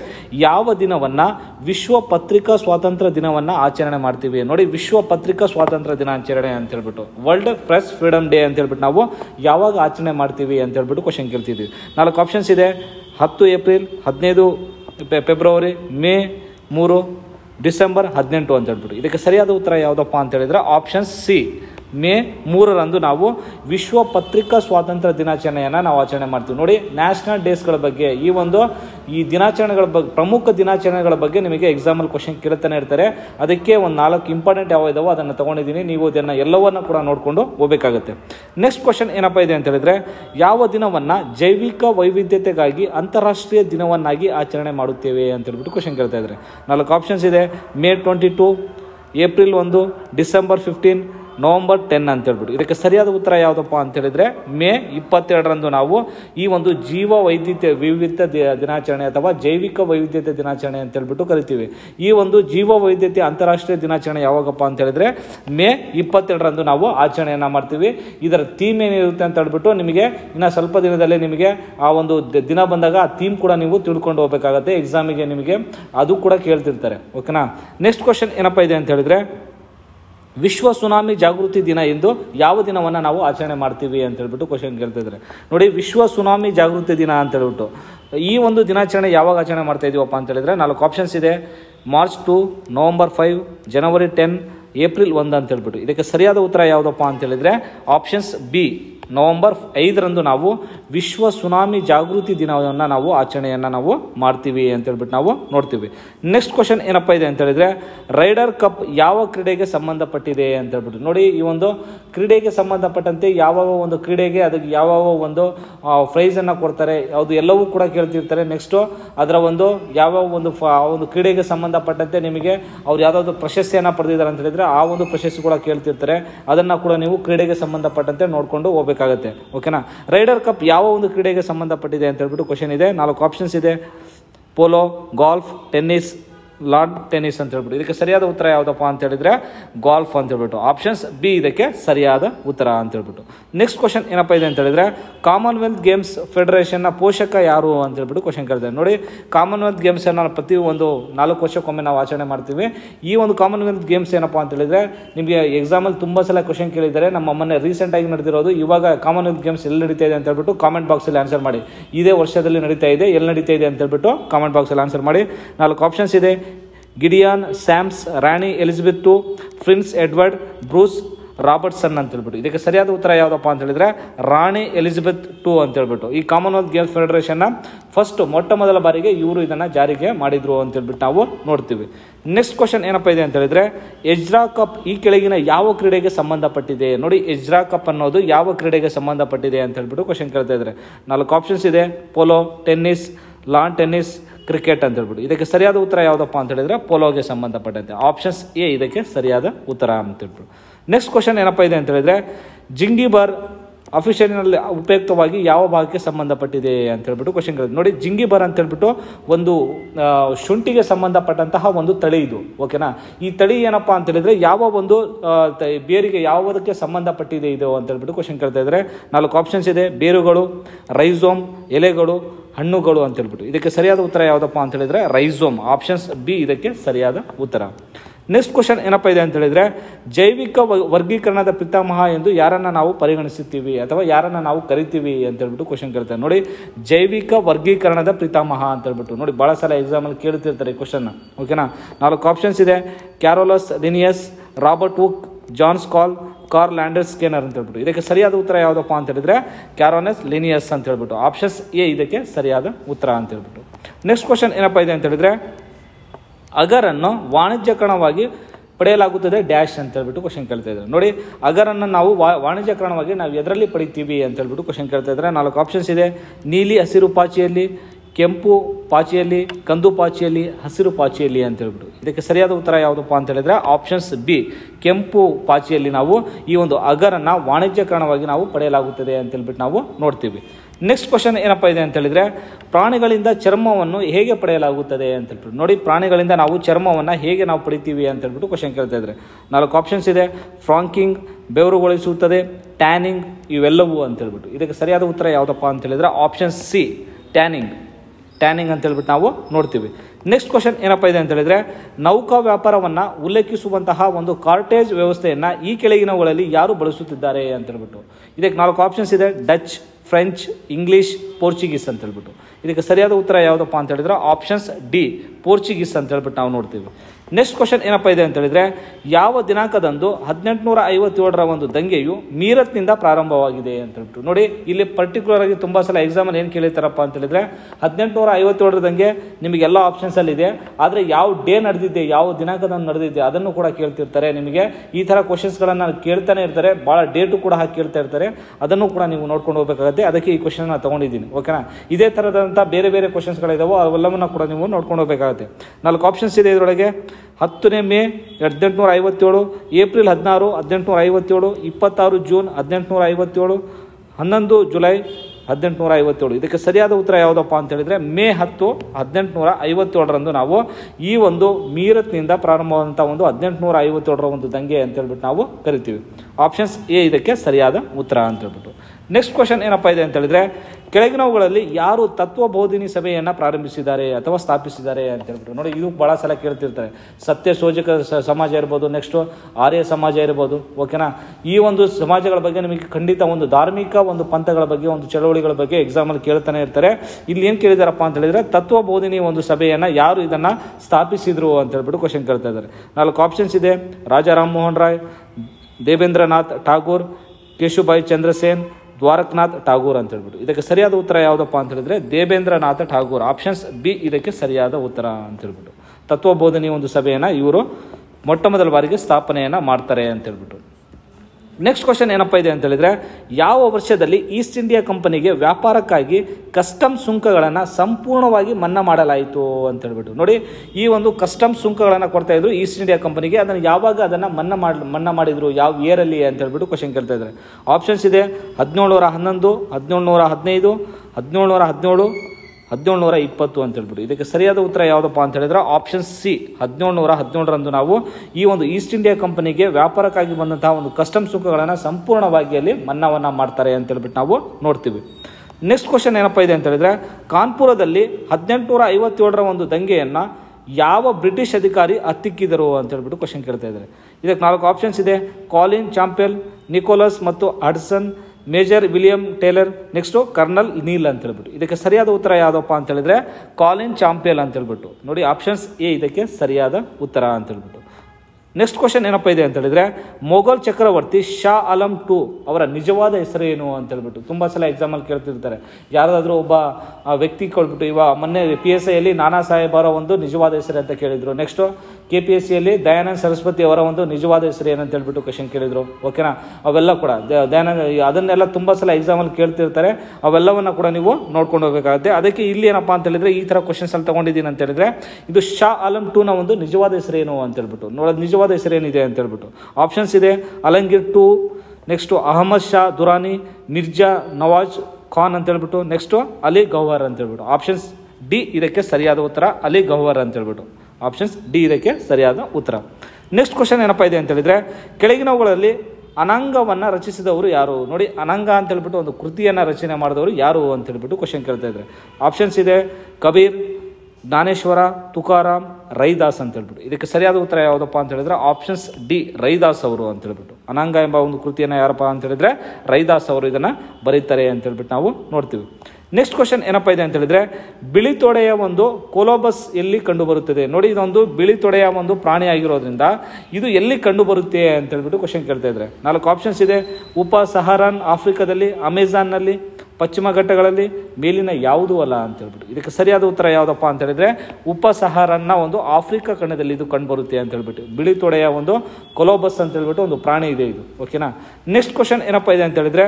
ಯಾವ ದಿನವನ್ನು ವಿಶ್ವ ಪತ್ರಿಕಾ ಸ್ವಾತಂತ್ರ್ಯ ದಿನವನ್ನು ಆಚರಣೆ ಮಾಡ್ತೀವಿ? ನೋಡಿ, ವಿಶ್ವ ಪತ್ರಿಕಾ ಸ್ವಾತಂತ್ರ್ಯ ದಿನ ಆಚರಣೆ ಅಂತ ಹೇಳ್ಬಿಟ್ಟು ವರ್ಲ್ಡ್ ಪ್ರೆಸ್ ಫ್ರೀಡಮ್ ಡೇ ಅಂತ ಹೇಳ್ಬಿಟ್ಟು ನಾವು ಯಾವಾಗ ಆಚರಣೆ ಮಾಡ್ತೀವಿ ಅಂತ ಹೇಳ್ಬಿಟ್ಟು ಕ್ವಶನ್ ಕೇಳ್ತಿದ್ವಿ. 4 ಆಪ್ಷನ್ಸ್ ಇದೆ: 10 ಏಪ್ರಿಲ್, 15 ಫೆಬ್ರವರಿ, ಮೇ 3, ಡಿಸೆಂಬರ್ 18 ಅಂತ ಹೇಳ್ಬಿಟ್ಟು. ಇದಕ್ಕೆ ಸರಿಯಾದ ಉತ್ತರ ಯಾವುದಪ್ಪ ಅಂತ ಹೇಳಿದ್ರೆ ಆಪ್ಷನ್ ಸಿ, ಮೇ 3ರಂದು ನಾವು ವಿಶ್ವ ಪತ್ರಿಕಾ ಸ್ವಾತಂತ್ರ್ಯ ದಿನಾಚರಣೆಯನ್ನು ನಾವು ಆಚರಣೆ ಮಾಡ್ತೀವಿ. ನೋಡಿ, ನ್ಯಾಷನಲ್ ಡೇಸ್ಗಳ ಬಗ್ಗೆ ಈ ದಿನಾಚರಣೆಗಳ ಬಗ್ಗೆ, ಪ್ರಮುಖ ದಿನಾಚರಣೆಗಳ ಬಗ್ಗೆ ನಿಮಗೆ ಎಕ್ಸಾಮಲ್ಲಿ ಕ್ವಶನ್ ಕೇಳ್ತಾನೆ ಇರ್ತಾರೆ. ಅದಕ್ಕೆ ಒಂದು 4 ಇಂಪಾರ್ಟೆಂಟ್ ಯಾವ ಇದಾವೋ ಅದನ್ನು ತೊಗೊಂಡಿದ್ದೀನಿ. ನೀವು ಇದನ್ನು ಎಲ್ಲವನ್ನು ಕೂಡ ನೋಡಿಕೊಂಡು ಹೋಗಬೇಕಾಗುತ್ತೆ. ನೆಕ್ಸ್ಟ್ ಕ್ವಶನ್ ಏನಪ್ಪ ಇದೆ ಅಂತ ಹೇಳಿದ್ರೆ, ಯಾವ ದಿನವನ್ನು ಜೈವಿಕ ವೈವಿಧ್ಯತೆಗಾಗಿ ಅಂತಾರಾಷ್ಟ್ರೀಯ ದಿನವನ್ನಾಗಿ ಆಚರಣೆ ಮಾಡುತ್ತೇವೆ ಅಂತ ಹೇಳ್ಬಿಟ್ಟು ಕ್ವಶನ್ ಕೇಳ್ತಾ ಇದ್ದಾರೆ. 4 ಆಪ್ಷನ್ಸ್ ಇದೆ: ಮೇ 22, ಏಪ್ರಿಲ್ 1, ಡಿಸೆಂಬರ್ 15, ನವೆಂಬರ್ 10 ಅಂತ ಹೇಳ್ಬಿಟ್ಟು. ಇದಕ್ಕೆ ಸರಿಯಾದ ಉತ್ತರ ಯಾವುದಪ್ಪ ಅಂತ ಹೇಳಿದ್ರೆ ಮೇ 22ರಂದು ನಾವು ಈ ಒಂದು ವೈವಿಧ್ಯ ದಿನಾಚರಣೆ ಅಥವಾ ಜೈವಿಕ ವೈವಿಧ್ಯತೆ ದಿನಾಚರಣೆ ಅಂತ ಹೇಳ್ಬಿಟ್ಟು ಕರಿತೀವಿ. ಈ ಒಂದು ಜೀವ ವೈವಿಧ್ಯತೆ ಅಂತಾರಾಷ್ಟ್ರೀಯ ದಿನಾಚರಣೆ ಯಾವಾಗಪ್ಪ ಅಂತ ಹೇಳಿದ್ರೆ ಮೇ 22ರಂದು ನಾವು ಆಚರಣೆಯನ್ನು ಮಾಡ್ತೀವಿ. ಇದರ ಥೀಮ್ ಏನಿರುತ್ತೆ ಅಂತ ಹೇಳ್ಬಿಟ್ಟು ನಿಮಗೆ ಇನ್ನು ಸ್ವಲ್ಪ ದಿನದಲ್ಲೇ ನಿಮಗೆ ಆ ಒಂದು ದಿನ ಬಂದಾಗ ಆ ಥೀಮ್ ಕೂಡ ನೀವು ತಿಳ್ಕೊಂಡು ಹೋಗಬೇಕಾಗತ್ತೆ. ಎಕ್ಸಾಮಿಗೆ ನಿಮಗೆ ಅದು ಕೂಡ ಕೇಳ್ತಿರ್ತಾರೆ. ಓಕೆನಾ? ನೆಕ್ಸ್ಟ್ ಕ್ವಶನ್ ಏನಪ್ಪ ಇದೆ ಅಂತ ಹೇಳಿದ್ರೆ, ವಿಶ್ವ ಸುನಾಮಿ ಜಾಗೃತಿ ದಿನ ಎಂದು ಯಾವ ದಿನವನ್ನು ನಾವು ಆಚರಣೆ ಮಾಡ್ತೀವಿ ಅಂತ ಹೇಳ್ಬಿಟ್ಟು ಕ್ವಶನ್ ಕೇಳ್ತಿದ್ದಾರೆ. ನೋಡಿ, ವಿಶ್ವ ಸುನಾಮಿ ಜಾಗೃತಿ ದಿನ ಅಂತ ಹೇಳ್ಬಿಟ್ಟು ಈ ಒಂದು ದಿನಾಚರಣೆ ಯಾವಾಗ ಆಚರಣೆ ಮಾಡ್ತಾ ಇದೀವಪ್ಪ ಅಂತ ಹೇಳಿದ್ರೆ 4 ಆಪ್ಷನ್ಸ್ ಇದೆ: ಮಾರ್ಚ್ 2, ನವೆಂಬರ್ 5, ಜನವರಿ 10, ಏಪ್ರಿಲ್ 1 ಅಂತ ಹೇಳ್ಬಿಟ್ಟು. ಇದಕ್ಕೆ ಸರಿಯಾದ ಉತ್ತರ ಯಾವುದಪ್ಪ ಅಂತ ಹೇಳಿದ್ರೆ ಆಪ್ಷನ್ಸ್ ಬಿ, ನವೆಂಬರ್ 5ರಂದು ನಾವು ವಿಶ್ವ ಸುನಾಮಿ ಜಾಗೃತಿ ದಿನವನ್ನು ನಾವು ಆಚರಣೆಯನ್ನು ನಾವು ಮಾಡ್ತೀವಿ ಅಂತ ಹೇಳ್ಬಿಟ್ಟು ನಾವು ನೋಡ್ತೀವಿ. ನೆಕ್ಸ್ಟ್ ಕ್ವಶನ್ ಏನಪ್ಪ ಇದೆ ಅಂತ ಹೇಳಿದ್ರೆ, ರೈಡರ್ ಕಪ್ ಯಾವ ಕ್ರೀಡೆಗೆ ಸಂಬಂಧಪಟ್ಟಿದೆ ಅಂತ ಹೇಳ್ಬಿಟ್ಟು. ನೋಡಿ, ಈ ಒಂದು ಕ್ರೀಡೆಗೆ ಸಂಬಂಧಪಟ್ಟಂತೆ ಯಾವ ಒಂದು ಕ್ರೀಡೆಗೆ ಅದಕ್ಕೆ ಯಾವ ಒಂದು ಪ್ರೈಸನ್ನು ಕೊಡ್ತಾರೆ ಅದು ಎಲ್ಲವೂ ಕೂಡ ಕೇಳ್ತಿರ್ತಾರೆ. ನೆಕ್ಸ್ಟು ಅದರ ಒಂದು ಯಾವ ಒಂದು ಕ್ರೀಡೆಗೆ ಸಂಬಂಧಪಟ್ಟಂತೆ ನಿಮಗೆ ಅವ್ರು ಯಾವುದಾದ್ರು ಪ್ರಶಸ್ತಿಯನ್ನು ಪಡೆದಿದ್ದಾರೆ ಅಂತ ಹೇಳಿದರೆ ಆ ಒಂದು ಪ್ರಶಸ್ತಿ ಕೂಡ ಕೇಳ್ತಿರ್ತಾರೆ. ಅದನ್ನು ಕೂಡ ನೀವು ಕ್ರೀಡೆಗೆ ಸಂಬಂಧಪಟ್ಟಂತೆ ನೋಡಿಕೊಂಡು ಹೋಗಬೇಕು. ಓಕೆನಾ? ರೈಡರ್ ಕಪ್ ಯಾವ ಒಂದು ಕ್ರೀಡೆಗೆ ಸಂಬಂಧಪಟ್ಟಿದೆ ಅಂತ ಹೇಳ್ಬಿಟ್ಟು ಕ್ವಶನ್ ಇದೆ. 4 ಆಪ್ಷನ್ಸ್ ಇದೆ: polo, golf, tennis, lawn tennis ಅಂತ ಹೇಳ್ಬಿಟ್ಟು. ಇದಕ್ಕೆ ಸರಿಯಾದ ಉತ್ತರ ಯಾವುದಪ್ಪ ಅಂತ ಹೇಳಿದ್ರೆ ಗಾಲ್ಫ್ ಅಂತ ಹೇಳ್ಬಿಟ್ಟು. ಆಪ್ಷನ್ಸ್ ಬಿ ಇದಕ್ಕೆ ಸರಿಯಾದ ಉತ್ತರ ಅಂತ ಹೇಳ್ಬಿಟ್ಟು. ನೆಕ್ಸ್ಟ್ ಕ್ವಶನ್ ಏನಪ್ಪ ಇದೆ ಅಂತ ಹೇಳಿದ್ರೆ, ಕಾಮನ್ವೆಲ್ತ್ ಗೇಮ್ಸ್ ಫೆಡರೇಷನ್ನ ಪೋಷಕ ಯಾರು ಅಂತ ಹೇಳ್ಬಿಟ್ಟು ಕ್ವಶನ್ ಕೇಳ್ತಾರೆ. ನೋಡಿ, ಕಾಮನ್ವೆಲ್ತ್ ಗೇಮ್ಸ್ ನಾವು ಪ್ರತಿ ಒಂದು 4 ವರ್ಷಕ್ಕೊಮ್ಮೆ ನಾವು ಆಚರಣೆ ಮಾಡ್ತೀವಿ. ಈ ಒಂದು ಕಾಮನ್ವೆಲ್ತ್ ಗೇಮ್ಸ್ ಏನಪ್ಪ ಅಂತ ಹೇಳಿದ್ರೆ ನಿಮಗೆ ಎಕ್ಸಾಮಲ್ಲಿ ತುಂಬ ಸಲ ಕ್ವಶನ್ ಕೇಳಿದ್ದಾರೆ. ನಮ್ಮ ಮೊನ್ನೆ ರೀಸೆಂಟಾಗಿ ನಡೆದಿರೋದು ಇವಾಗ ಕಾಮನ್ವೆಲ್ತ್ ಗೇಮ್ಸ್ ಎಲ್ಲಿ ನಡೀತಾ ಇದೆ ಅಂತ ಹೇಳ್ಬಿಟ್ಟು ಕಾಮೆಂಟ್ ಬಾಕ್ಸಲ್ಲಿ ಆನ್ಸರ್ ಮಾಡಿ. ಇದೇ ವರ್ಷದಲ್ಲಿ ನಡೀತಾ ಇದೆ, ಎಲ್ಲಿ ನಡೀತಾ ಇದೆ ಅಂತ ಹೇಳ್ಬಿಟ್ಟು ಕಾಮೆಂಟ್ ಬಾಕ್ಸಲ್ಲಿ ಆನ್ಸರ್ ಮಾಡಿ. 4 ಆಪ್ಷನ್ಸ್ ಇದೆ: ಗಿಡಿಯಾನ್, ಸ್ಯಾಮ್ಸ್, ರಾಣಿ Elizabeth, prince Edward, Bruce Robertson ಅಂತ ಹೇಳ್ಬಿಟ್ಟು. ಇದಕ್ಕೆ ಸರಿಯಾದ ಉತ್ತರ ಯಾವುದಪ್ಪ ಅಂತ ಹೇಳಿದ್ರೆ ರಾಣಿ ಎಲಿಜಬೆತ್ 2 ಅಂತ ಹೇಳ್ಬಿಟ್ಟು. ಈ ಕಾಮನ್ವೆಲ್ತ್ ಗೇಮ್ಸ್ ಫೆಡರೇಷನ್ನ ಮೊಟ್ಟ ಮೊದಲ ಬಾರಿಗೆ ಇವರು ಇದನ್ನು ಜಾರಿಗೆ ಮಾಡಿದರು ಅಂತ ಹೇಳ್ಬಿಟ್ಟು ನಾವು ನೋಡ್ತೀವಿ. ನೆಕ್ಸ್ಟ್ ಕ್ವಶನ್ ಏನಪ್ಪ ಇದೆ ಅಂತ ಹೇಳಿದ್ರೆ, ಎಜ್ರಾ ಕಪ್ ಈ ಕೆಳಗಿನ ಯಾವ ಕ್ರೀಡೆಗೆ ಸಂಬಂಧಪಟ್ಟಿದೆ? ನೋಡಿ, ಎಜ್ರಾ ಕಪ್ ಅನ್ನೋದು ಯಾವ ಕ್ರೀಡೆಗೆ ಸಂಬಂಧಪಟ್ಟಿದೆ ಅಂತ ಹೇಳ್ಬಿಟ್ಟು ಕ್ವಶನ್ ಕೇಳ್ತಾ ಇದ್ದಾರೆ. 4 ಆಪ್ಷನ್ಸ್ ಇದೆ: polo, tennis, lawn tennis, cricket ಅಂತ ಹೇಳ್ಬಿಟ್ಟು. ಇದಕ್ಕೆ ಸರಿಯಾದ ಉತ್ತರ ಯಾವುದಪ್ಪ ಅಂತ ಹೇಳಿದ್ರೆ ಪೋಲೋಗೆ ಸಂಬಂಧಪಟ್ಟಂತೆ ಆಪ್ಷನ್ಸ್ ಎ ಇದಕ್ಕೆ ಸರಿಯಾದ ಉತ್ತರ ಅಂತ ಹೇಳ್ಬಿಟ್ಟು. ನೆಕ್ಸ್ಟ್ ಕ್ವಶನ್ ಏನಪ್ಪ ಇದೆ ಅಂತ ಹೇಳಿದ್ರೆ, ಜಿಂಗಿಬರ್ ಅಫಿಷಿಯಲ್ನಲ್ಲಿ ಉಪಯುಕ್ತವಾಗಿ ಯಾವ ಭಾಗಕ್ಕೆ ಸಂಬಂಧಪಟ್ಟಿದೆ ಅಂತ ಹೇಳ್ಬಿಟ್ಟು ಕ್ವಶನ್ ಕೇಳಿದ್ರು. ನೋಡಿ, ಜಿಂಗಿಬರ್ ಅಂತ ಹೇಳ್ಬಿಟ್ಟು ಒಂದು ಶುಂಠಿಗೆ ಸಂಬಂಧಪಟ್ಟಂತಹ ಒಂದು ತಳಿ ಇದು, ಓಕೆನಾ. ಈ ತಳಿ ಏನಪ್ಪ ಅಂತ ಹೇಳಿದ್ರೆ ಯಾವ ಒಂದು ಬೇರಿಗೆ ಯಾವುದಕ್ಕೆ ಸಂಬಂಧಪಟ್ಟಿದೆ ಇದು ಅಂತ ಹೇಳ್ಬಿಟ್ಟು ಕ್ವಶನ್ ಕೇಳ್ತಾ ಇದ್ದಾರೆ. ನಾಲ್ಕು ಆಪ್ಷನ್ಸ್ ಇದೆ, ಬೇರುಗಳು, ರೈಸೋಮ್, ಎಲೆಗಳು, ಹಣ್ಣುಗಳು ಅಂತ ಹೇಳ್ಬಿಟ್ಟು. ಇದಕ್ಕೆ ಸರಿಯಾದ ಉತ್ತರ ಯಾವುದಪ್ಪ ಅಂತ ಹೇಳಿದ್ರೆ ರೈಸೋಮ್, ಆಪ್ಷನ್ಸ್ ಬಿ ಇದಕ್ಕೆ ಸರಿಯಾದ ಉತ್ತರ. ನೆಕ್ಸ್ಟ್ ಕ್ವಶನ್ ಏನಪ್ಪ ಇದೆ ಅಂತ ಹೇಳಿದ್ರೆ, ಜೈವಿಕ ವರ್ಗೀಕರಣದ ಪಿತಾಮಹ ಎಂದು ಯಾರನ್ನು ನಾವು ಪರಿಗಣಿಸುತ್ತೀವಿ ಅಥವಾ ಯಾರನ್ನು ನಾವು ಕರಿತೀವಿ ಅಂತ ಹೇಳ್ಬಿಟ್ಟು ಕ್ವಶನ್ ಕೇಳ್ತಾರೆ. ನೋಡಿ, ಜೈವಿಕ ವರ್ಗೀಕರಣದ ಪಿತಾಮಹ ಅಂತ ಹೇಳ್ಬಿಟ್ಟು ನೋಡಿ ಭಾಳ ಸಲ ಎಕ್ಸಾಮಲ್ಲಿ ಕೇಳ್ತಿರ್ತಾರೆ ಈ ಕ್ವಶನ್ನ, ಓಕೆನಾ. ನಾಲ್ಕು ಆಪ್ಷನ್ಸ್ ಇದೆ, Carolus Linnaeus, Robert Hooke, John Scholl, Karl Landsteiner ಅಂತ ಹೇಳ್ಬಿಟ್ಟು. ಇದಕ್ಕೆ ಸರಿಯಾದ ಉತ್ತರ ಯಾವುದಪ್ಪ ಅಂತ ಹೇಳಿದ್ರೆ ಕ್ಯಾರೋಲಸ್ ಲಿನಿಯಸ್ ಅಂತ ಹೇಳ್ಬಿಟ್ಟು, ಆಪ್ಷನ್ಸ್ ಎ ಇದಕ್ಕೆ ಸರಿಯಾದ ಉತ್ತರ ಅಂತ ಹೇಳ್ಬಿಟ್ಟು. ನೆಕ್ಸ್ಟ್ ಕ್ವಶನ್ ಏನಪ್ಪ ಇದೆ ಅಂತ ಹೇಳಿದ್ರೆ, ಅಗರನ್ನು ವಾಣಿಜ್ಯಕರಣವಾಗಿ ಪಡೆಯಲಾಗುತ್ತದೆ ಡ್ಯಾಶ್ ಅಂತ ಹೇಳ್ಬಿಟ್ಟು ಕ್ವಶನ್ ಕೇಳ್ತಾ ಇದ್ದಾರೆ. ನೋಡಿ, ಅಗರನ್ನು ನಾವು ವಾಣಿಜ್ಯಕರಣವಾಗಿ ನಾವು ಎದರಲ್ಲಿ ಪಡಿತೀವಿ ಅಂತ ಹೇಳ್ಬಿಟ್ಟು ಕ್ವಶನ್ ಕೇಳ್ತಾ ಇದ್ದಾರೆ. ನಾಲ್ಕು ಆಪ್ಷನ್ಸ್ ಇದೆ, ನೀಲಿ ಹಸಿರು ಪಾಚಿಯಲ್ಲಿ, ಕೆಂಪು ಪಾಚಿಯಲ್ಲಿ, ಕಂದು ಪಾಚಿಯಲ್ಲಿ, ಹಸಿರು ಪಾಚಿಯಲ್ಲಿ ಅಂತ ಹೇಳ್ಬಿಟ್ಟು. ಇದಕ್ಕೆ ಸರಿಯಾದ ಉತ್ತರ ಯಾವುದಪ್ಪ ಅಂತ ಹೇಳಿದ್ರೆ ಆಪ್ಷನ್ಸ್ ಬಿ, ಕೆಂಪು ಪಾಚಿಯಲ್ಲಿ ನಾವು ಈ ಒಂದು ಅಗರನ್ನು ವಾಣಿಜ್ಯಕರಣವಾಗಿ ನಾವು ಪಡೆಯಲಾಗುತ್ತದೆ ಅಂತ ಹೇಳ್ಬಿಟ್ಟು ನಾವು ನೋಡ್ತೀವಿ. ನೆಕ್ಸ್ಟ್ ಕ್ವಶನ್ ಏನಪ್ಪ ಇದೆ ಅಂತ ಹೇಳಿದ್ರೆ, ಪ್ರಾಣಿಗಳಿಂದ ಚರ್ಮವನ್ನು ಹೇಗೆ ಪಡೆಯಲಾಗುತ್ತದೆ ಅಂತ ಹೇಳ್ಬಿಟ್ಟು. ನೋಡಿ, ಪ್ರಾಣಿಗಳಿಂದ ನಾವು ಚರ್ಮವನ್ನು ಹೇಗೆ ನಾವು ಪಡಿತೀವಿ ಅಂತ ಹೇಳ್ಬಿಟ್ಟು ಕ್ವಶನ್ ಕೇಳ್ತಾ ಇದ್ದಾರೆ. ನಾಲ್ಕು ಆಪ್ಷನ್ಸ್ ಇದೆ, ಫ್ರಾಂಕಿಂಗ್, ಬೆವರುಗೊಳಿಸುತ್ತದೆ, ಟ್ಯಾನಿಂಗ್, ಇವೆಲ್ಲವೂ ಅಂತ ಹೇಳ್ಬಿಟ್ಟು. ಇದಕ್ಕೆ ಸರಿಯಾದ ಉತ್ತರ ಯಾವುದಪ್ಪ ಅಂತ ಹೇಳಿದ್ರೆ ಆಪ್ಷನ್ ಸಿ, ಟ್ಯಾನಿಂಗ್, ಟ್ಯಾನಿಂಗ್ ಅಂತ ಹೇಳ್ಬಿಟ್ಟು ನಾವು ನೋಡ್ತೀವಿ. ನೆಕ್ಸ್ಟ್ ಕ್ವಶನ್ ಏನಪ್ಪ ಇದೆ ಅಂತ ಹೇಳಿದ್ರೆ, ನೌಕಾ ವ್ಯಾಪಾರವನ್ನು ಉಲ್ಲೇಖಿಸುವಂತಹ ಒಂದು ಕಾರ್ಟೇಜ್ ವ್ಯವಸ್ಥೆಯನ್ನು ಈ ಕೆಳಗಿನವುಗಳಲ್ಲಿ ಯಾರು ಬಳಸುತ್ತಿದ್ದಾರೆ ಅಂತ ಹೇಳ್ಬಿಟ್ಟು. ಇದಕ್ಕೆ ನಾಲ್ಕು ಆಪ್ಷನ್ಸ್ ಇದೆ, ಡಚ್, ಫ್ರೆಂಚ್, ಇಂಗ್ಲೀಷ್, ಪೋರ್ಚುಗೀಸ್ ಅಂತ ಹೇಳ್ಬಿಟ್ಟು. ಇದಕ್ಕೆ ಸರಿಯಾದ ಉತ್ತರ ಯಾವುದಪ್ಪ ಅಂತ ಹೇಳಿದ್ರೆ ಆಪ್ಷನ್ಸ್ ಡಿ, ಪೋರ್ಚುಗೀಸ್ ಅಂತ ಹೇಳ್ಬಿಟ್ಟು ನಾವು ನೋಡ್ತೀವಿ. ನೆಕ್ಸ್ಟ್ ಕ್ವಶನ್ ಏನಪ್ಪ ಇದೆ ಅಂತ ಹೇಳಿದ್ರೆ, ಯಾವ ದಿನಾಂಕದಂದು 1857 ಒಂದು ದಂಗೆಯು ಮೀರತ್ನಿಂದ ಪ್ರಾರಂಭವಾಗಿದೆ ಅಂತ ಹೇಳ್ಬಿಟ್ಟು. ನೋಡಿ, ಇಲ್ಲಿ ಪರ್ಟಿಕ್ಯುಲರ್ ಆಗಿ ತುಂಬ ಸಲ ಎಕ್ಸಾಮಲ್ಲಿ ಏನು ಕೇಳಿರ್ತಾರಪ್ಪ ಅಂತ ಹೇಳಿದ್ರೆ 1857 ದಂಗೆ ನಿಮಗೆಲ್ಲ ಆಪ್ಷನ್ಸಲ್ಲಿದೆ, ಆದರೆ ಯಾವ ಡೇ ನಡೆದಿದೆ, ಯಾವ ದಿನಾಂಕದಂದು ನಡೆದಿದೆ ಅದನ್ನು ಕೂಡ ಕೇಳ್ತಿರ್ತಾರೆ. ನಿಮಗೆ ಈ ಥರ ಕ್ವಶನ್ಸ್ಗಳನ್ನು ಕೇಳ್ತಾನೆ ಇರ್ತಾರೆ, ಭಾಳ ಡೇಟು ಕೂಡ ಹಾಕಿ ಕೇಳ್ತಾ ಇರ್ತಾರೆ, ಅದನ್ನು ಕೂಡ ನೀವು ನೋಡ್ಕೊಂಡು ಹೋಗಬೇಕಾಗುತ್ತೆ. ಅದಕ್ಕೆ ಈ ಕ್ವಶನ್ನ ತೊಗೊಂಡಿದ್ದೀನಿ, ಓಕೆನಾ. ಇದೇ ಥರದಂಥ ಬೇರೆ ಬೇರೆ ಕ್ವಶನ್ಸ್ಗಳಿದಾವೆ, ಅವೆಲ್ಲವನ್ನು ಕೂಡ ನೀವು ನೋಡ್ಕೊಂಡು ಹೋಗಬೇಕಾಗುತ್ತೆ. ನಾಲ್ಕು ಆಪ್ಷನ್ಸ್ ಇದೆ ಇದರೊಳಗೆ, 10 ಮೇ 1857, ಏಪ್ರಿಲ್ 16 1857, 26 ಜೂನ್ 1857, 11 ಜುಲೈ 1857. ಇದಕ್ಕೆ ಸರಿಯಾದ ಉತ್ತರ ಯಾವುದಪ್ಪ ಅಂತ ಹೇಳಿದ್ರೆ ಮೇ 10 1857 ನಾವು ಈ ಒಂದು ಮೀರತ್ನಿಂದ ಪ್ರಾರಂಭವಾದಂಥ ಒಂದು 1857 ಒಂದು ದಂಗೆ ಅಂತ ಹೇಳ್ಬಿಟ್ಟು ನಾವು ಕರಿತೀವಿ. ಆಪ್ಷನ್ಸ್ ಎ ಇದಕ್ಕೆ ಸರಿಯಾದ ಉತ್ತರ ಅಂತ ಹೇಳ್ಬಿಟ್ಟು. ನೆಕ್ಸ್ಟ್ ಕ್ವಶನ್ ಏನಪ್ಪ ಇದೆ ಅಂತ ಹೇಳಿದ್ರೆ, ಕೆಳಗಿನವುಗಳಲ್ಲಿ ಯಾರು ತತ್ವಬೋಧಿನಿ ಸಭೆಯನ್ನು ಪ್ರಾರಂಭಿಸಿದ್ದಾರೆ ಅಥವಾ ಸ್ಥಾಪಿಸಿದ್ದಾರೆ ಅಂತ ಹೇಳ್ಬಿಟ್ಟು. ನೋಡಿ, ಇದು ಭಾಳ ಸಲ ಕೇಳ್ತಿರ್ತಾರೆ, ಸತ್ಯ ಸೋಜಕ ಸಮಾಜ ಇರ್ಬೋದು, ನೆಕ್ಸ್ಟು ಆರ್ಯ ಸಮಾಜ ಇರ್ಬೋದು, ಓಕೆನಾ. ಈ ಒಂದು ಸಮಾಜಗಳ ಬಗ್ಗೆ ನಿಮಗೆ ಖಂಡಿತ ಒಂದು ಧಾರ್ಮಿಕ ಒಂದು ಪಂಥಗಳ ಬಗ್ಗೆ, ಒಂದು ಚಳವಳಿಗಳ ಬಗ್ಗೆ ಎಕ್ಸಾಮಲ್ಲಿ ಕೇಳ್ತಾನೆ ಇರ್ತಾರೆ. ಇಲ್ಲಿ ಏನು ಕೇಳಿದಾರಪ್ಪ ಅಂತ ಹೇಳಿದ್ರೆ ತತ್ವಬೋಧಿನಿ ಒಂದು ಸಭೆಯನ್ನು ಯಾರು ಇದನ್ನು ಸ್ಥಾಪಿಸಿದ್ರು ಅಂತ ಹೇಳ್ಬಿಟ್ಟು ಕ್ವಶನ್ ಕೇಳ್ತಾ ಇದ್ದಾರೆ. ನಾಲ್ಕು ಆಪ್ಷನ್ಸ್ ಇದೆ, ರಾಜಾ ರಾಮ್ ಮೋಹನ್ ರಾಯ್, ದೇವೇಂದ್ರ ನಾಥ್ ಠಾಗೋರ್, ಕೇಶುಭಾಯ್ ಚಂದ್ರ ಸೇನ್, ದ್ವಾರಕನಾಥ್ ಠಾಗೋರ್ ಅಂತ ಹೇಳ್ಬಿಟ್ಟು. ಇದಕ್ಕೆ ಸರಿಯಾದ ಉತ್ತರ ಯಾವುದಪ್ಪ ಅಂತ ಹೇಳಿದ್ರೆ ದೇವೇಂದ್ರನಾಥ ಠಾಗೋರ್, ಆಪ್ಷನ್ಸ್ ಬಿ ಇದಕ್ಕೆ ಸರಿಯಾದ ಉತ್ತರ ಅಂತ ಹೇಳ್ಬಿಟ್ಟು. ತತ್ವಬೋಧನೆ ಒಂದು ಸಭೆಯನ್ನು ಇವರು ಮೊಟ್ಟ ಮೊದಲ ಬಾರಿಗೆ ಸ್ಥಾಪನೆಯನ್ನು ಮಾಡ್ತಾರೆ ಅಂತ ಹೇಳ್ಬಿಟ್ಟು. ನೆಕ್ಸ್ಟ್ ಕ್ವಶನ್ ಏನಪ್ಪ ಇದೆ ಅಂತ ಹೇಳಿದ್ರೆ, ಯಾವ ವರ್ಷದಲ್ಲಿ ಈಸ್ಟ್ ಇಂಡಿಯಾ ಕಂಪನಿಗೆ ವ್ಯಾಪಾರಕ್ಕಾಗಿ ಕಸ್ಟಮ್ ಸುಂಕಗಳನ್ನು ಸಂಪೂರ್ಣವಾಗಿ ಮನ್ನಾ ಮಾಡಲಾಯಿತು ಅಂತ ಹೇಳ್ಬಿಟ್ಟು. ನೋಡಿ, ಈ ಒಂದು ಕಸ್ಟಮ್ ಸುಂಕಗಳನ್ನು ಕೊಡ್ತಾ ಇದ್ರು ಈಸ್ಟ್ ಇಂಡಿಯಾ ಕಂಪನಿಗೆ, ಅದನ್ನು ಯಾವಾಗ ಅದನ್ನು ಮನ್ನಾ ಮಾಡಿದ್ರು ಯಾವ ಇಯರಲ್ಲಿ ಅಂತ ಹೇಳ್ಬಿಟ್ಟು ಕ್ವಶನ್ ಕೇಳ್ತಾ ಇದ್ದಾರೆ. ಆಪ್ಷನ್ಸ್ ಇದೆ, 1711, 1715, 1717, 1720 ಅಂತ ಹೇಳ್ಬಿಟ್ಟು. ಇದಕ್ಕೆ ಸರಿಯಾದ ಉತ್ತರ ಯಾವುದಪ್ಪ ಅಂತ ಹೇಳಿದ್ರೆ ಆಪ್ಷನ್ ಸಿ, 1717 ನಾವು ಈ ಒಂದು ಈಸ್ಟ್ ಇಂಡಿಯಾ ಕಂಪನಿಗೆ ವ್ಯಾಪಾರಕ್ಕಾಗಿ ಬಂದಂತಹ ಒಂದು ಕಸ್ಟಮ್ ಸುಂಕಗಳನ್ನು ಸಂಪೂರ್ಣವಾಗಿ ಅಲ್ಲಿ ಮನ್ನಾವನ್ನು ಮಾಡ್ತಾರೆ ಅಂತ ಹೇಳ್ಬಿಟ್ಟು ನಾವು ನೋಡ್ತೀವಿ. ನೆಕ್ಸ್ಟ್ ಕ್ವಶನ್ ಏನಪ್ಪ ಇದೆ ಅಂತ ಹೇಳಿದ್ರೆ, ಕಾನ್ಪುರದಲ್ಲಿ 1857 ಒಂದು ದಂಗೆಯನ್ನು ಯಾವ ಬ್ರಿಟಿಷ್ ಅಧಿಕಾರಿ ಹತ್ತಿಕ್ಕಿದರು ಅಂತ ಹೇಳ್ಬಿಟ್ಟು ಕ್ವಶನ್ ಕೇಳ್ತಾ ಇದ್ದಾರೆ. ಇದಕ್ಕೆ ನಾಲ್ಕು ಆಪ್ಷನ್ಸ್ ಇದೆ, ಕಾಲಿನ್ ಕ್ಯಾಂಪೆಲ್, ನಿಕೋಲಸ್ ಮತ್ತು Hudson, major William Taylor, next kernel Neil ಅಂತ ಹೇಳ್ಬಿಟ್ಟು. ಇದಕ್ಕೆ ಸರಿಯಾದ ಉತ್ತರ ಯಾವುದಪ್ಪ ಅಂತ ಹೇಳಿದ್ರೆ ಕಾಲಿನ್ ಚಾಂಪೆಲ್ ಅಂತ ಹೇಳ್ಬಿಟ್ಟು. ನೋಡಿ, ಆಪ್ಷನ್ಸ್ ಎ ಇದಕ್ಕೆ ಸರಿಯಾದ ಉತ್ತರ ಅಂತ ಹೇಳ್ಬಿಟ್ಟು. ನೆಕ್ಸ್ಟ್ ಕ್ವಶನ್ ಏನಪ್ಪ ಇದೆ ಅಂತ ಹೇಳಿದ್ರೆ, ಮೊಘಲ್ ಚಕ್ರವರ್ತಿ ಶಾ ಆಲಂ II ಅವರ ನಿಜವಾದ ಹೆಸರು ಏನು ಅಂತ ಹೇಳ್ಬಿಟ್ಟು ತುಂಬಾ ಸಲ ಎಕ್ಸಾಮಲ್ಲಿ ಕೇಳ್ತಿರ್ತಾರೆ. ಯಾರಾದರೂ ಒಬ್ಬ ವ್ಯಕ್ತಿ ಕೊಡ್ಬಿಟ್ಟು ಇವಾಗ ಮೊನ್ನೆ PSIಯಲ್ಲಿ ನಾನಾ ಸಾಹೇಬ್ ಅವರ ಒಂದು ನಿಜವಾದ ಹೆಸರು ಅಂತ ಕೇಳಿದ್ರು. ನೆಕ್ಸ್ಟ್ KPSCಯಲ್ಲಿ ದಯಾನಂದ್ ಸರಸ್ವತಿ ಅವರ ಒಂದು ನಿಜವಾದ ಹೆಸರು ಏನಂತ ಹೇಳ್ಬಿಟ್ಟು ಕ್ವಶನ್ ಕೇಳಿದ್ರು. ಓಕೆನಾ, ಅವೆಲ್ಲ ಕೂಡ ದಯಾನಂದ್ ಅದನ್ನೆಲ್ಲ ತುಂಬಾ ಸಲ ಎಕ್ಸಾಮಲ್ಲಿ ಕೇಳ್ತಿರ್ತಾರೆ. ಅವೆಲ್ಲವನ್ನ ಕೂಡ ನೀವು ನೋಡ್ಕೊಂಡು ಹೋಗಬೇಕಾಗುತ್ತೆ. ಅದಕ್ಕೆ ಇಲ್ಲಿ ಏನಪ್ಪಾ ಅಂತ ಹೇಳಿದ್ರೆ ಈ ತರ ಕ್ವಶನ್ಸ್ ಅಲ್ಲಿ ತಗೊಂಡಿದ್ದೀನಿ ಅಂತ ಹೇಳಿದ್ರೆ, ಇದು ಶಾ ಆಲಂ II ನ ಒಂದು ನಿಜವಾದ ಹೆಸರು ಏನು ಅಂತ ಹೇಳ್ಬಿಟ್ಟು ನೋಡೋದು. ನಿಜವಾದ ಹೆಸರು ಏನಿದೆ ಅಂತ ಹೇಳ್ಬಿಟ್ಟು ಆಪ್ಷನ್ಸ್ ಇದೆ ಅಲಂಗಿರ್ II, ನೆಕ್ಸ್ಟ್ ಅಹಮದ್ ಶಾ ದುರಾನಿ, ಮಿರ್ಜಾ ನವಾಜ್ ಖಾನ್ ಅಂತ ಹೇಳ್ಬಿಟ್ಟು, ನೆಕ್ಸ್ಟ್ ಅಲಿ ಗೌಹರ್ ಅಂತ ಹೇಳ್ಬಿಟ್ಟು. ಆಪ್ಷನ್ಸ್ ಡಿ ಇದಕ್ಕೆ ಸರಿಯಾದ ಉತ್ತರ, ಅಲಿ ಗೌಹರ್ ಅಂತ ಹೇಳ್ಬಿಟ್ಟು. ಆಪ್ಷನ್ಸ್ ಡಿ ಇದಕ್ಕೆ ಸರಿಯಾದ ಉತ್ತರ. ನೆಕ್ಸ್ಟ್ ಕ್ವಶನ್ ಏನಪ್ಪಾ ಇದೆ ಅಂತ ಹೇಳಿದ್ರೆ, ಕೆಳಗಿನವುಗಳಲ್ಲಿ ಅನಂಗವನ್ನು ರಚಿಸಿದವರು ಯಾರು? ನೋಡಿ, ಅನಂಗ ಅಂತ ಹೇಳ್ಬಿಟ್ಟು ಒಂದು ಕೃತಿಯನ್ನು ರಚನೆ ಮಾಡಿದವರು ಯಾರು ಅಂತ ಹೇಳ್ಬಿಟ್ಟು ಕ್ವಶನ್ ಕೇಳ್ತಾ ಇದ್ದಾರೆ. ಆಪ್ಷನ್ಸ್ ಇದೆ ಕಬೀರ್, ಜ್ಞಾನೇಶ್ವರ, ತುಕಾರಾಮ್, ರೈದಾಸ್ ಅಂತ ಹೇಳ್ಬಿಟ್ಟು. ಇದಕ್ಕೆ ಸರಿಯಾದ ಉತ್ತರ ಯಾವುದಪ್ಪ ಅಂತ ಹೇಳಿದ್ರೆ ಆಪ್ಷನ್ಸ್ ಡಿ, ರೈದಾಸ್ ಅವರು ಅಂತ ಹೇಳ್ಬಿಟ್ಟು. ಅನಂಗ ಎಂಬ ಒಂದು ಕೃತಿಯನ್ನು ಯಾರಪ್ಪ ಅಂತ ಹೇಳಿದ್ರೆ ರೈದಾಸ್ ಅವರು ಇದನ್ನು ಬರೀತಾರೆ ಅಂತ ಹೇಳ್ಬಿಟ್ಟು ನಾವು ನೋಡ್ತೀವಿ. ನೆಕ್ಸ್ಟ್ ಕ್ವಶನ್ ಏನಪ್ಪ ಇದೆ ಅಂತ ಹೇಳಿದ್ರೆ, ಬಿಳಿತೊಡೆಯ ಒಂದು ಕೊಲೋಬಸ್ ಎಲ್ಲಿ ಕಂಡು ಬರುತ್ತದೆ? ನೋಡಿ, ಇದೊಂದು ಬಿಳಿತೊಡೆಯ ಒಂದು ಪ್ರಾಣಿ ಆಗಿರೋದ್ರಿಂದ ಇದು ಎಲ್ಲಿ ಕಂಡು ಬರುತ್ತೆ ಅಂತ ಹೇಳ್ಬಿಟ್ಟು ಕ್ವಶನ್ ಕೇಳ್ತಾ ಇದ್ದಾರೆ. 4 ಆಪ್ಷನ್ಸ್ ಇದೆ, ಉಪ ಸಹರಾನ್ ಆಫ್ರಿಕಾದಲ್ಲಿ, ಅಮೆಜಾನ್ನಲ್ಲಿ, ಪಶ್ಚಿಮ ಘಟ್ಟಗಳಲ್ಲಿ, ಮೇಲಿನ ಯಾವುದೂ ಅಲ್ಲ ಅಂತ ಹೇಳ್ಬಿಟ್ಟು. ಇದಕ್ಕೆ ಸರಿಯಾದ ಉತ್ತರ ಯಾವುದಪ್ಪ ಅಂತ ಹೇಳಿದ್ರೆ ಉಪ ಸಹರಾನ್ನ ಒಂದು ಆಫ್ರಿಕಾ ಖಂಡದಲ್ಲಿ ಇದು ಕಂಡು ಬರುತ್ತೆ ಅಂತ ಹೇಳ್ಬಿಟ್ಟು. ಬಿಳಿತೊಡೆಯ ಒಂದು ಕೊಲೋಬಸ್ ಅಂತ ಹೇಳ್ಬಿಟ್ಟು ಒಂದು ಪ್ರಾಣಿ ಇದೆ ಇದು. ಓಕೆನಾ. ನೆಕ್ಸ್ಟ್ ಕ್ವಶನ್ ಏನಪ್ಪ ಇದೆ ಅಂತ ಹೇಳಿದ್ರೆ,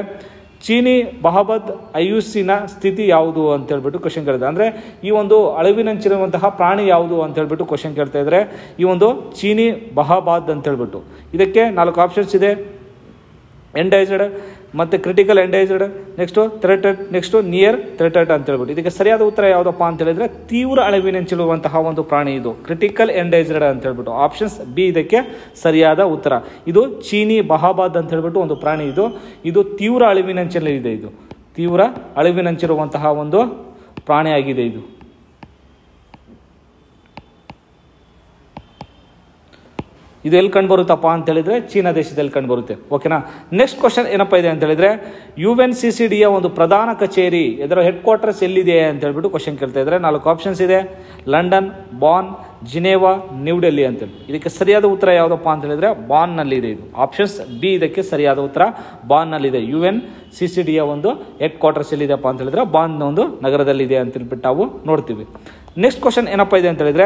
ಚೀನಿ ಬಹಾಬತ್ ಐಯುಸಿನ ಸ್ಥಿತಿ ಯಾವುದು ಅಂತ ಹೇಳ್ಬಿಟ್ಟು ಕ್ವಶನ್ ಕೇಳಿದೆ. ಅಂದರೆ ಈ ಒಂದು ಅಳಿವಿನಂಚಿರುವಂತಹ ಪ್ರಾಣಿ ಯಾವುದು ಅಂತ ಹೇಳ್ಬಿಟ್ಟು ಕ್ವಶನ್ ಕೇಳ್ತಾ ಇದ್ದಾರೆ. ಈ ಒಂದು ಚೀನಿ ಬಹಾಬಾದ್ ಅಂತ ಹೇಳ್ಬಿಟ್ಟು. ಇದಕ್ಕೆ 4 ಆಪ್ಷನ್ಸ್ ಇದೆ, ಎಂಡೇಂಜರ್ಡ್, ಮತ್ತು critical endangered, next threatened, next near threatened ಅಂತ ಹೇಳ್ಬಿಟ್ಟು. ಇದಕ್ಕೆ ಸರಿಯಾದ ಉತ್ತರ ಯಾವುದಪ್ಪ ಅಂತ ಹೇಳಿದ್ರೆ ತೀವ್ರ ಅಳಿವಿನಂಚಿರುವಂತಹ ಒಂದು ಪ್ರಾಣಿ ಇದು, ಕ್ರಿಟಿಕಲ್ ಎಂಡೇಂಜರ್ಡ್ ಅಂತ ಹೇಳ್ಬಿಟ್ಟು. ಆಪ್ಷನ್ಸ್ ಬಿ ಇದಕ್ಕೆ ಸರಿಯಾದ ಉತ್ತರ. ಇದು ಚೀನಿ ಬಹಾಬಾದ್ ಅಂತ ಹೇಳ್ಬಿಟ್ಟು ಒಂದು ಪ್ರಾಣಿ ಇದು. ಇದು ತೀವ್ರ ಅಳಿವಿನಂಚಲಿದೆ, ಇದು ತೀವ್ರ ಅಳಿವಿನಂಚಿರುವಂತಹ ಒಂದು ಪ್ರಾಣಿಯಾಗಿದೆ ಇದು. ಇದು ಎಲ್ಲಿ ಕಂಡುಬರುತ್ತಪ್ಪ ಅಂತ ಹೇಳಿದ್ರೆ ಚೀನಾ ದೇಶದಲ್ಲಿ ಕಂಡುಬರುತ್ತೆ. ಓಕೆನಾ. ನೆಕ್ಸ್ಟ್ ಕ್ವಶನ್ ಏನಪ್ಪ ಇದೆ ಅಂತ ಹೇಳಿದ್ರೆ, UNCCDಯ ಒಂದು ಪ್ರಧಾನ ಕಚೇರಿ ಇದರ ಹೆಡ್ ಕ್ವಾರ್ಟರ್ಸ್ ಎಲ್ಲಿದೆ ಅಂತ ಹೇಳ್ಬಿಟ್ಟು ಕ್ವಶನ್ ಕೇಳ್ತಾ ಇದ್ದಾರೆ. 4 ಆಪ್ಷನ್ಸ್ ಇದೆ, London, Bonn, Geneva, New Delhi ಅಂತ ಹೇಳಿ. ಇದಕ್ಕೆ ಸರಿಯಾದ ಉತ್ತರ ಯಾವುದಪ್ಪ ಅಂತ ಹೇಳಿದ್ರೆ ಬಾನ್ನಲ್ಲಿದೆ ಇದು. ಆಪ್ಷನ್ಸ್ ಬಿ ಇದಕ್ಕೆ ಸರಿಯಾದ ಉತ್ತರ, ಬಾನ್ನಲ್ಲಿದೆ. UNCCDಯ ಒಂದು ಹೆಡ್ ಕ್ವಾರ್ಟರ್ಸ್ ಎಲ್ಲಿದೆಪ್ಪ ಅಂತ ಹೇಳಿದ್ರೆ ಬಾನ್ನ ಒಂದು ನಗರದಲ್ಲಿದೆ ಅಂತ ಹೇಳ್ಬಿಟ್ಟು ನಾವು ನೋಡ್ತೀವಿ. ನೆಕ್ಸ್ಟ್ ಕ್ವಶನ್ ಏನಪ್ಪ ಇದೆ ಅಂತ ಹೇಳಿದ್ರೆ,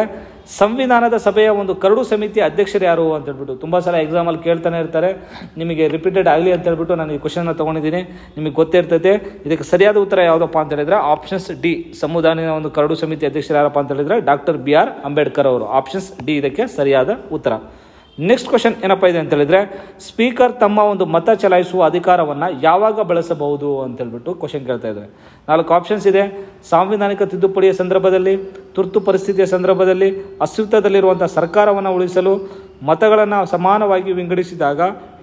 ಸಂವಿಧಾನದ ಸಭೆಯ ಒಂದು ಕರಡು ಸಮಿತಿಯ ಅಧ್ಯಕ್ಷರು ಯಾರು ಅಂತ ಹೇಳ್ಬಿಟ್ಟು ತುಂಬ ಸಲ ಎಕ್ಸಾಮಲ್ಲಿ ಕೇಳ್ತಾನೆ ಇರ್ತಾರೆ. ನಿಮಗೆ ರಿಪೀಟೆಡ್ ಆಗಲಿ ಅಂತ ಹೇಳ್ಬಿಟ್ಟು ನಾನು ಈ ಕ್ವಶನ್ನ ತೊಗೊಂಡಿದ್ದೀನಿ, ನಿಮಗೆ ಗೊತ್ತಿರ್ತೈತೆ. ಇದಕ್ಕೆ ಸರಿಯಾದ ಉತ್ತರ ಯಾವುದಪ್ಪ ಅಂತ ಹೇಳಿದ್ರೆ ಆಪ್ಷನ್ಸ್ ಡಿ, ಸಂವಿಧಾನದ ಒಂದು ಕರಡು ಸಮಿತಿ ಅಧ್ಯಕ್ಷರು ಯಾರಪ್ಪ ಅಂತ ಹೇಳಿದ್ರೆ ಡಾಕ್ಟರ್ BR ಅಂಬೇಡ್ಕರ್ ಅವರು. ಆಪ್ಷನ್ಸ್ ಡಿ ಇದಕ್ಕೆ ಸರಿಯಾದ ಉತ್ತರ. ನೆಕ್ಸ್ಟ್ ಕ್ವಶನ್ ಏನಪ್ಪ ಇದೆ ಅಂತ ಹೇಳಿದ್ರೆ, ಸ್ಪೀಕರ್ ತಮ್ಮ ಒಂದು ಮತ ಚಲಾಯಿಸುವ ಅಧಿಕಾರವನ್ನು ಯಾವಾಗ ಬಳಸಬಹುದು ಅಂತ ಹೇಳ್ಬಿಟ್ಟು ಕ್ವಶನ್ ಕೇಳ್ತಾ ಇದ್ದಾರೆ. 4 ಆಪ್ಷನ್ಸ್ ಇದೆ, ಸಾಂವಿಧಾನಿಕ ತಿದ್ದುಪಡಿಯ ಸಂದರ್ಭದಲ್ಲಿ, ತುರ್ತು ಪರಿಸ್ಥಿತಿಯ ಸಂದರ್ಭದಲ್ಲಿ, ಅಸ್ತಿತ್ವದಲ್ಲಿರುವಂಥ ಸರ್ಕಾರವನ್ನು ಉಳಿಸಲು, ಮತಗಳನ್ನು ಸಮಾನವಾಗಿ ವಿಂಗಡಿಸಿದಾಗ,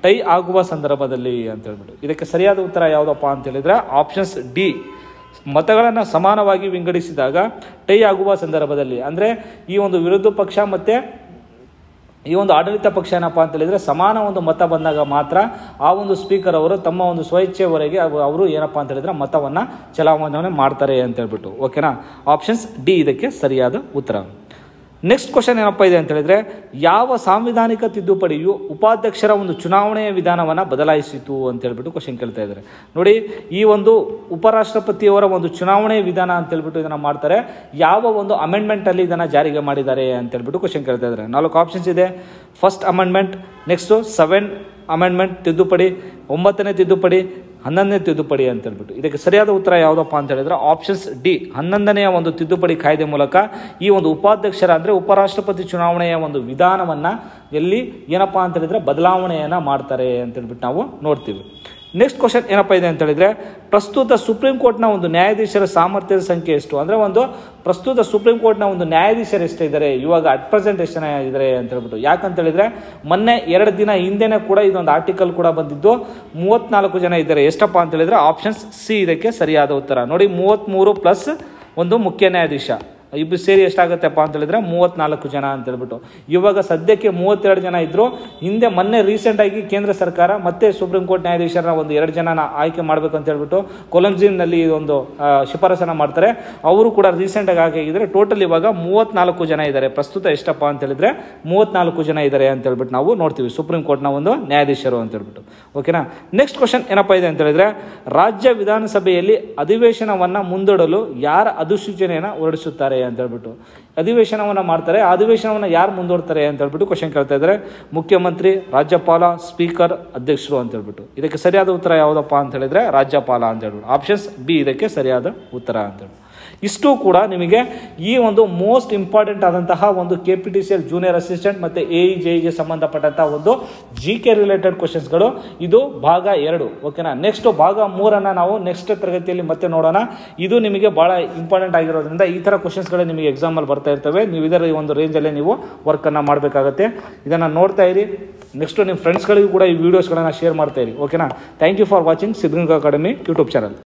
ಟೈ ಆಗುವ ಸಂದರ್ಭದಲ್ಲಿ ಅಂತ ಹೇಳ್ಬಿಟ್ಟು. ಇದಕ್ಕೆ ಸರಿಯಾದ ಉತ್ತರ ಯಾವುದಪ್ಪ ಅಂತ ಹೇಳಿದ್ರೆ ಆಪ್ಷನ್ಸ್ ಡಿ, ಮತಗಳನ್ನು ಸಮಾನವಾಗಿ ವಿಂಗಡಿಸಿದಾಗ ಟೈ ಆಗುವ ಸಂದರ್ಭದಲ್ಲಿ. ಅಂದರೆ ಈ ಒಂದು ವಿರೋಧ ಪಕ್ಷ ಮತ್ತು ಈ ಒಂದು ಆಡಳಿತ ಪಕ್ಷ ಏನಪ್ಪ ಅಂತ ಹೇಳಿದರೆ ಸಮಾನ ಒಂದು ಮತ ಬಂದಾಗ ಮಾತ್ರ ಆ ಒಂದು ಸ್ಪೀಕರ್ ಅವರು ತಮ್ಮ ಒಂದು ಸ್ವಇಚ್ಛೆವರೆಗೆ ಅವರು ಏನಪ್ಪ ಅಂತ ಹೇಳಿದರೆ ಮತವನ್ನು ಚಲಾವಣೆ ಮಾಡ್ತಾರೆ ಅಂತ ಹೇಳ್ಬಿಟ್ಟು. ಓಕೆನಾ. ಆಪ್ಷನ್ಸ್ ಡಿ ಇದಕ್ಕೆ ಸರಿಯಾದ ಉತ್ತರ. ನೆಕ್ಸ್ಟ್ ಕ್ವಶನ್ ಏನಪ್ಪ ಇದೆ ಅಂತ ಹೇಳಿದರೆ, ಯಾವ ಸಾಂವಿಧಾನಿಕ ತಿದ್ದುಪಡಿಯು ಉಪಾಧ್ಯಕ್ಷರ ಒಂದು ಚುನಾವಣೆಯ ವಿಧಾನವನ್ನು ಬದಲಾಯಿಸಿತು ಅಂತ ಹೇಳ್ಬಿಟ್ಟು ಕ್ವಶನ್ ಕೇಳ್ತಾ ಇದ್ದಾರೆ. ನೋಡಿ, ಈ ಒಂದು ಉಪರಾಷ್ಟ್ರಪತಿಯವರ ಒಂದು ಚುನಾವಣೆಯ ವಿಧಾನ ಅಂತ ಹೇಳ್ಬಿಟ್ಟು ಇದನ್ನು ಮಾಡ್ತಾರೆ. ಯಾವ ಒಂದು ಅಮೆಂಡ್ಮೆಂಟಲ್ಲಿ ಇದನ್ನು ಜಾರಿಗೆ ಮಾಡಿದ್ದಾರೆ ಅಂತ ಹೇಳ್ಬಿಟ್ಟು ಕ್ವಶನ್ ಕೇಳ್ತಾ ಇದ್ದಾರೆ. 4 ಆಪ್ಷನ್ಸ್ ಇದೆ, first amendment, next 7th amendment ತಿದ್ದುಪಡಿ, 9th ತಿದ್ದುಪಡಿ, 11ನೇ ತಿದ್ದುಪಡಿ ಅಂತ ಹೇಳ್ಬಿಟ್ಟು. ಇದಕ್ಕೆ ಸರಿಯಾದ ಉತ್ತರ ಯಾವುದಪ್ಪ ಅಂತ ಹೇಳಿದ್ರೆ ಆಪ್ಷನ್ಸ್ ಡಿ, 11ನೇ ಒಂದು ತಿದ್ದುಪಡಿ ಕಾಯ್ದೆ ಮೂಲಕ ಈ ಒಂದು ಉಪಾಧ್ಯಕ್ಷರ ಅಂದರೆ ಉಪರಾಷ್ಟ್ರಪತಿ ಚುನಾವಣೆಯ ಒಂದು ವಿಧಾನವನ್ನು ಎಲ್ಲಿ ಏನಪ್ಪ ಅಂತ ಹೇಳಿದ್ರೆ ಬದಲಾವಣೆಯನ್ನು ಮಾಡ್ತಾರೆ ಅಂತ ಹೇಳ್ಬಿಟ್ಟು ನಾವು ನೋಡ್ತೀವಿ. ನೆಕ್ಸ್ಟ್ ಕ್ವಶನ್ ಏನಪ್ಪ ಇದೆ ಅಂತ ಹೇಳಿದ್ರೆ, ಪ್ರಸ್ತುತ ಸುಪ್ರೀಂ ಕೋರ್ಟ್ನ ಒಂದು ನ್ಯಾಯಾಧೀಶರ ಸಾಮರ್ಥ್ಯದ ಸಂಖ್ಯೆ ಎಷ್ಟು? ಅಂದರೆ ಒಂದು ಪ್ರಸ್ತುತ ಸುಪ್ರೀಂ ಕೋರ್ಟ್ನ ಒಂದು ನ್ಯಾಯಾಧೀಶರು ಎಷ್ಟಿದ್ದಾರೆ ಇವಾಗ ಅಟ್ ಪ್ರೆಸೆಂಟ್ ಎಷ್ಟು ಆಗಿದ್ದಾರೆ ಅಂತ ಹೇಳ್ಬಿಟ್ಟು. ಯಾಕಂತೇಳಿದರೆ ಮೊನ್ನೆ 2 ದಿನ ಹಿಂದೆನೇ ಕೂಡ ಇದೊಂದು ಆರ್ಟಿಕಲ್ ಕೂಡ ಬಂದಿದ್ದು, 34 ಜನ ಇದ್ದಾರೆ. ಎಷ್ಟಪ್ಪ ಅಂತ ಹೇಳಿದ್ರೆ ಆಪ್ಷನ್ಸ್ ಸಿ ಇದಕ್ಕೆ ಸರಿಯಾದ ಉತ್ತರ. ನೋಡಿ, 33 + 1 ಮುಖ್ಯ ನ್ಯಾಯಾಧೀಶ ಇಬ್ಬರು ಸೇರಿ ಎಷ್ಟಾಗುತ್ತೆಪ್ಪ ಅಂತ ಹೇಳಿದ್ರೆ 34 ಜನ ಅಂತ ಹೇಳ್ಬಿಟ್ಟು ಇವಾಗ ಸದ್ಯಕ್ಕೆ 32 ಜನ ಇದ್ರು. ಹಿಂದೆ ಮೊನ್ನೆ ರೀಸೆಂಟ್ ಆಗಿ ಕೇಂದ್ರ ಸರ್ಕಾರ ಮತ್ತೆ ಸುಪ್ರೀಂ ಕೋರ್ಟ್ ನ್ಯಾಯಾಧೀಶರ ಒಂದು 2 ಜನನ ಆಯ್ಕೆ ಮಾಡಬೇಕು ಅಂತ ಹೇಳ್ಬಿಟ್ಟು ಕೊಲಂಜಿನಲ್ಲಿ ಒಂದು ಶಿಫಾರಸನ್ನ ಮಾಡ್ತಾರೆ. ಅವರು ಕೂಡ ರೀಸೆಂಟ್ ಆಗಿ ಆಗಿದ್ರೆ ಟೋಟಲ್ ಇವಾಗ 34 ಜನ ಇದ್ದಾರೆ. ಪ್ರಸ್ತುತ ಎಷ್ಟಪ್ಪ ಅಂತ ಹೇಳಿದ್ರೆ 34 ಜನ ಇದ್ದಾರೆ ಅಂತ ಹೇಳ್ಬಿಟ್ಟು ನಾವು ನೋಡ್ತೀವಿ ಸುಪ್ರೀಂ ಕೋರ್ಟ್ನ ಒಂದು ನ್ಯಾಯಾಧೀಶರು ಅಂತ ಹೇಳ್ಬಿಟ್ಟು. ಓಕೆನಾ, ನೆಕ್ಸ್ಟ್ ಕ್ವಶನ್ ಏನಪ್ಪಾ ಇದೆ ಅಂತ ಹೇಳಿದ್ರೆ ರಾಜ್ಯ ವಿಧಾನಸಭೆಯಲ್ಲಿ ಅಧಿವೇಶನವನ್ನ ಮುಂದೂಡಲು ಯಾರ ಅಧಿಸೂಚನೆಯನ್ನು ಹೊರಡಿಸುತ್ತಾರೆ ಅಂತ ಹೇಳ್ಬಿಟ್ಟು. ಅಧಿವೇಶನವನ್ನು ಮಾಡ್ತಾರೆ, ಅಧಿವೇಶನವನ್ನು ಯಾರು ಮುಂದೂಡ್ತಾರೆ ಅಂತ ಹೇಳ್ಬಿಟ್ಟು ಕ್ವಶನ್ ಕೇಳ್ತಾ ಇದ್ದಾರೆ. ಮುಖ್ಯಮಂತ್ರಿ, ರಾಜ್ಯಪಾಲ, ಸ್ಪೀಕರ್, ಅಧ್ಯಕ್ಷರು ಅಂತ ಹೇಳ್ಬಿಟ್ಟು. ಇದಕ್ಕೆ ಸರಿಯಾದ ಉತ್ತರ ಯಾವುದಪ್ಪ ಅಂತ ಹೇಳಿದ್ರೆ ರಾಜ್ಯಪಾಲ ಅಂತ ಹೇಳ್ಬಿಟ್ಟು. ಆಪ್ಷನ್ಸ್ ಬಿ ಇದಕ್ಕೆ ಸರಿಯಾದ ಉತ್ತರ ಅಂತ ಹೇಳ್ಬಿಟ್ಟು. ಇಷ್ಟು ಕೂಡ ನಿಮಗೆ ಈ ಒಂದು ಮೋಸ್ಟ್ ಇಂಪಾರ್ಟೆಂಟ್ ಆದಂತಹ ಒಂದು KPTCL ಜೂನಿಯರ್ ಅಸಿಸ್ಟೆಂಟ್ ಮತ್ತು AE JE ಸಂಬಂಧಪಟ್ಟಂತಹ ಒಂದು GK ರಿಲೇಟೆಡ್ ಕ್ವಶನ್ಸ್ಗಳು. ಇದು ಭಾಗ 2. ಓಕೆನಾ, ನೆಕ್ಸ್ಟ್ ಭಾಗ 3 ನಾವು ನೆಕ್ಸ್ಟ್ ತರಗತಿಯಲ್ಲಿ ಮತ್ತೆ ನೋಡೋಣ. ಇದು ನಿಮಗೆ ಬಹಳ ಇಂಪಾರ್ಟೆಂಟ್ ಆಗಿರೋದ್ರಿಂದ ಈ ಥರ ಕ್ವಶನ್ಸ್ಗಳು ನಿಮಗೆ ಎಕ್ಸಾಮಲ್ಲಿ ಬರ್ತಾ ಇರ್ತವೆ. ನೀವು ಇದರ ಒಂದು ರೇಂಜಲ್ಲೇ ನೀವು ವರ್ಕನ್ನು ಮಾಡಬೇಕಾಗತ್ತೆ. ಇದನ್ನು ನೋಡ್ತಾ ಇರಿ, ನೆಕ್ಸ್ಟ್ ನಿಮ್ಮ ಫ್ರೆಂಡ್ಸ್ಗಳಿಗೂ ಕೂಡ ಈ ವಿಡಿಯೋಸ್ಗಳನ್ನು ಶೇರ್ ಮಾಡ್ತಾ ಇರಿ. ಓಕೆನಾ, thank you for watching Siddaganga academy YouTube channel.